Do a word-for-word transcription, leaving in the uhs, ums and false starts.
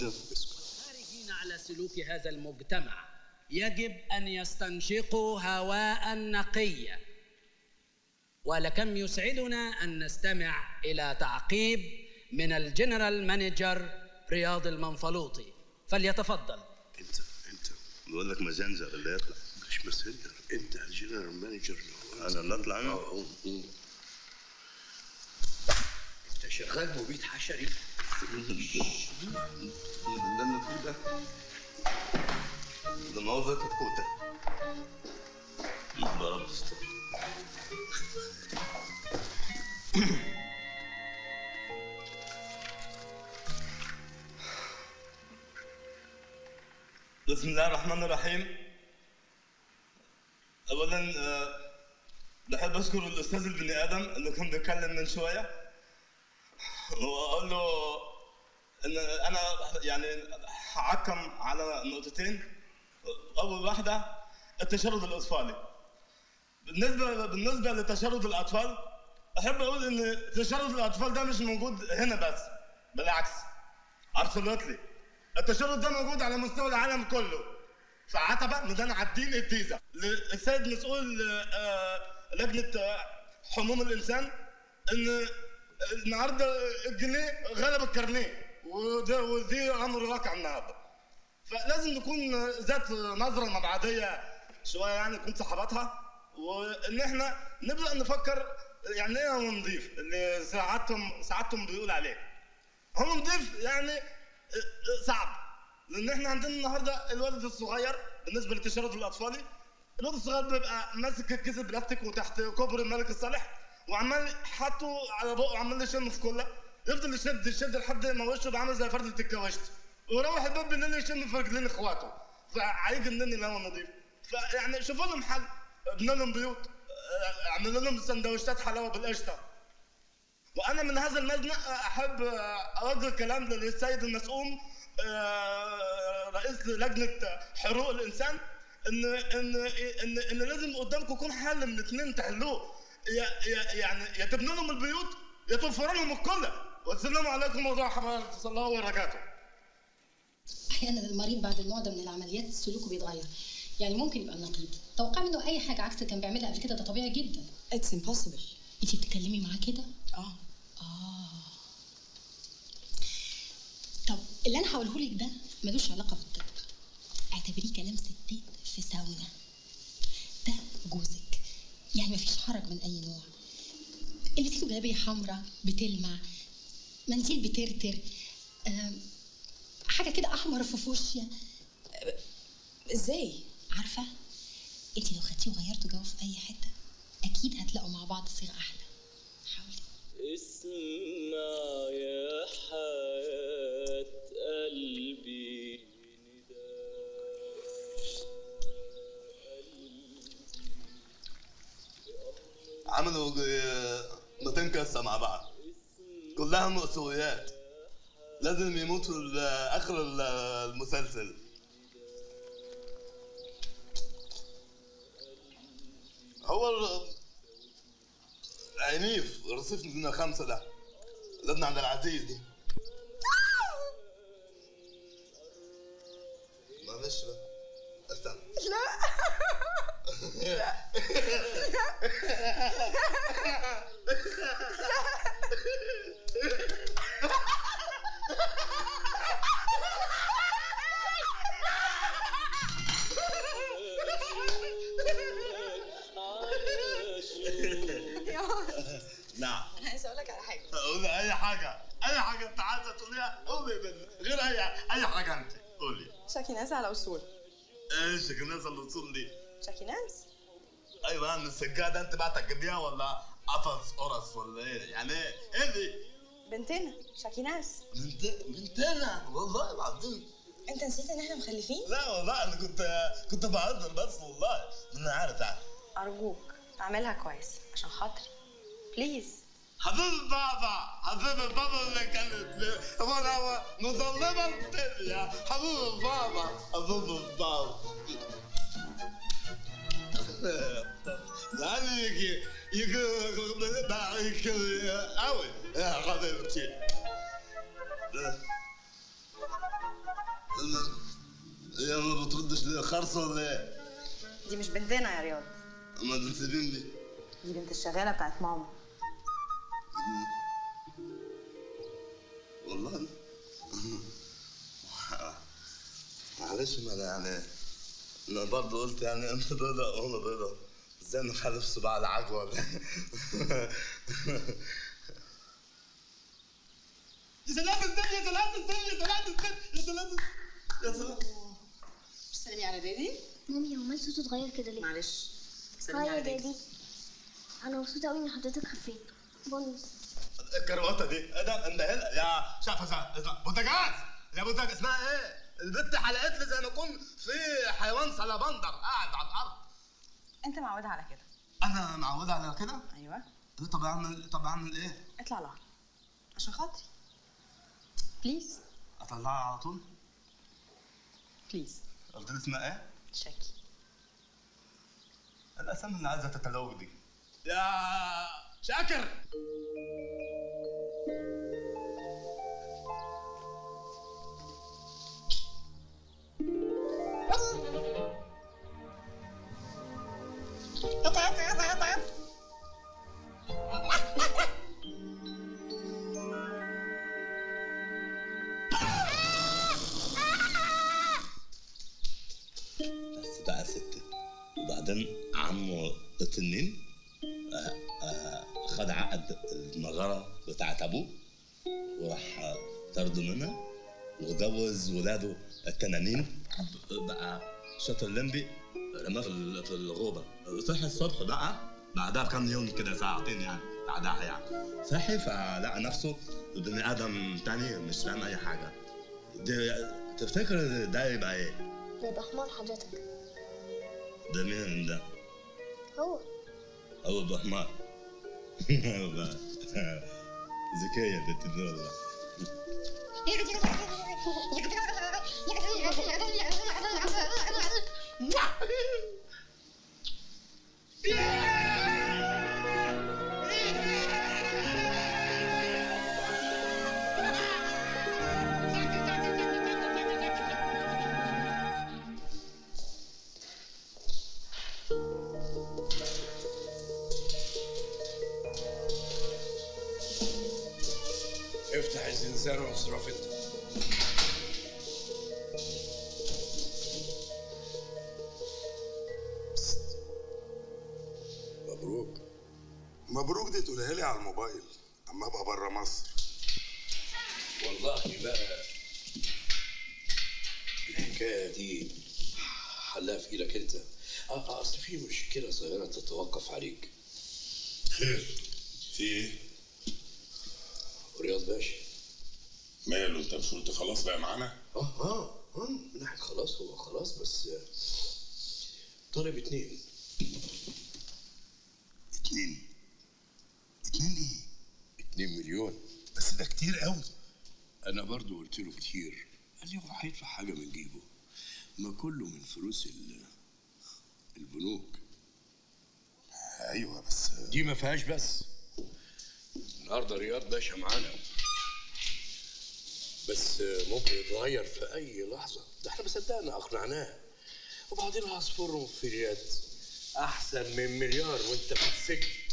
خارجين على سلوك هذا المجتمع يجب أن يستنشقوا هواء نقيا. ولكم يسعدنا أن نستمع إلى تعقيب من الجنرال مانجر رياض المنفلوطي، فليتفضل. أنت أنت بقول لك مزنزر اللي يطلع مش مزنزر، أنت الجنرال مانجر. أنا اللي أطلع أنا؟ أنت شغال مبيد حشري؟ ده اللي فيه ده ده موضة كتكوتة ضربت السطح. بسم الله الرحمن الرحيم. أولا بحب أشكر الأستاذ البني آدم اللي كان بيتكلم من شوية، وأقول له إن أنا يعني هعكم على نقطتين. أول واحدة التشرد الأطفالي. بالنسبة بالنسبة لتشرد الأطفال، أحب أقول إن تشرد الأطفال ده مش موجود هنا بس، بالعكس أبسولوتلي التشرد ده موجود على مستوى العالم كله. فعتبة ميدان عابدين التيزة للسيد مسؤول لجنة حموم الإنسان إن النهارده الجنيه غلب الكارنيه، وده ودي أمر واقع النهارده. فلازم نكون ذات نظرة مبعدية شوية، يعني نكون صحاباتها، وإن إحنا نبدأ نفكر يعني إيه هو نضيف اللي ساعاتهم ساعاتهم بيقول عليه. هو نضيف يعني صعب، لأن إحنا عندنا النهارده الولد الصغير بالنسبة للتشرد الأطفالي، الولد الصغير بيبقى ماسك الكيس البلاستيك وتحت كوبري الملك الصالح، وعمال حاطه على بقه وعمال يشم في كله، يفضل يشد يشد لحد ما وشه بقى عامل زي فردة الكواشت، ويروح الباب بالليل يشم في رجلين إخواته، فهيجي منين اللي هو نضيف؟ فيعني شوفوا لهم حل، بنينا لهم بيوت، عملنا لهم سندوتشات حلاوه بالقشطه. وانا من هذا المبنى احب اوجه كلام للسيد المسؤول رئيس لجنه حقوق الانسان ان ان ان, إن لازم قدامكم يكون حل من اثنين تحلوه، يعني يا تبنوا لهم البيوت يا توفروا لهم الكلة. والسلام عليكم ورحمه الله وبركاته. احيانا المريض بعد النوع ده من العمليات سلوكه بيتغير، يعني ممكن يبقى نقيض، توقع منه اي حاجه عكس اللي كان بيعملها قبل كده، ده طبيعي جدا. اتس امبوسيبل. انتي بتتكلمي معاه كده؟ اه اه طب اللي انا هقوله لك ده ملوش علاقه بالطب، اعتبريه كلام ستات في ساونا. ده جوزك، يعني مفيش حرج من اي نوع. لبسته جلابيه حمراء بتلمع، منزل بترتر، حاجه كده احمر في فوشيا. ازاي؟ عارفة؟ انت لو خدتيه وغيرتوا جو في أي حتة أكيد هتلاقوا مع بعض صيغة أحلى. حاولي. اسمع يا حياة قلبي نداء. عملوا ميتين قصة مع بعض كلها مأساويات، لازم يموتوا لآخر المسلسل. هو عنيف رصيف من خمسة ده لازم عند العزيز دي. معلش بقى استنى. لا لا لا نعم. انا عايزه اقول لك على حاجه. قولي اي حاجه، اي حاجه انت عايزه تقوليها قولي، غير اي اي حاجه انت قولي. شاكيناز على اصول. ايه شاكيناز على اصول دي؟ شاكيناز؟ ايوه انا السجاده ده انت بقى تجيبيها ولا قفص قرص ولا ايه؟ يعني ايه؟ ايه دي؟ بنتنا شاكيناز. بنت بنتنا والله العظيم. انت نسيت ان احنا مخلفين؟ لا والله انا كنت كنت بهزر بس والله. انا عارف عارف. ارجوك اعملها كويس عشان خاطري. بليز. حبيب بابا، حبيب بابا اللي كانت وانا مظلمه الدنيا، حبيب بابا، حبيب بابا. لازم يجي يجي يجي قوي يا حبيبتي. يا ما بتردش ليه؟ خرصه ولا ايه؟ دي مش بنتنا يا رياض. اما بنت مين دي؟ دي بنت الشغاله بتاعت ماما. والله معلش ما انا يعني انا برضه قلت يعني انت بيضه وانا بيضه، ازاي نخلف صباع العجوه ده؟ يا سلام يا سلام يا سلام يا سلام يا سلام يا سلام. مش سلمي على دادي؟ مامي هو مال صوته اتغير كده ليه؟ معلش سلمي على دادي. انا مبسوطه قوي ان حضرتك خفيت. بونس الكروته دي انا مدهله يا شقفه بوتاجاز يا بوتاجاز. اسمها ايه؟ البت حلقت لي زي ما اكون في حيوان سلابندر قاعد على الارض. انت معودها على كده؟ انا معودها على كده؟ ايوه. طب اعمل طب اعمل ايه؟ اطلع لها عشان خاطري. بليز. اطلعها على طول؟ بليز. قلت لي اسمها ايه؟ شاكي. الاسامي اللي عايزه تتلوي دي. يا شاكر. وبعدين عمو التنين خد عقد المغاره بتاعت ابوه وراح طرده منها وجوز ولاده التنانين، بقى شاطر اللمبي رماه في الغوبه. صحي الصبح بقى بعدها بكام يوم كده، ساعتين يعني بعدها يعني صحي فلقى نفسه بني ادم تاني مش فاهم اي حاجه. تفتكر ده يبقى ايه؟ ده يبقى حمار حضرتك. ده مين ده؟ هو هو ابو حمار. ذكية بنت النور. افتح الزنزانة واصرف انت. مبروك. مبروك دي تقولها لي على الموبايل اما ابقى بره مصر. والله بقى الحكاية دي حلها في ايدك انت. اه اصل في مشكلة صغيرة تتوقف عليك. خير؟ في ايه؟ رياض باشا ماله؟ انت مش قلت خلاص بقى معانا؟ اه اه اه من ناحيه خلاص هو خلاص، بس طالب اتنين. اتنين؟ اتنين ايه؟ اتنين مليون. بس ده كتير قوي. انا برضو قلت له كتير، قال لي هو هيدفع حاجه من جيبه، ما كله من فلوس البنوك. ايوه بس دي ما فيهاش. بس النهارده رياض باشا معانا، بس ممكن يتغير في اي لحظه. ده احنا ما صدقنا اقنعناه، وبعدين هصفرهم في رياض احسن من مليار وانت في السجن.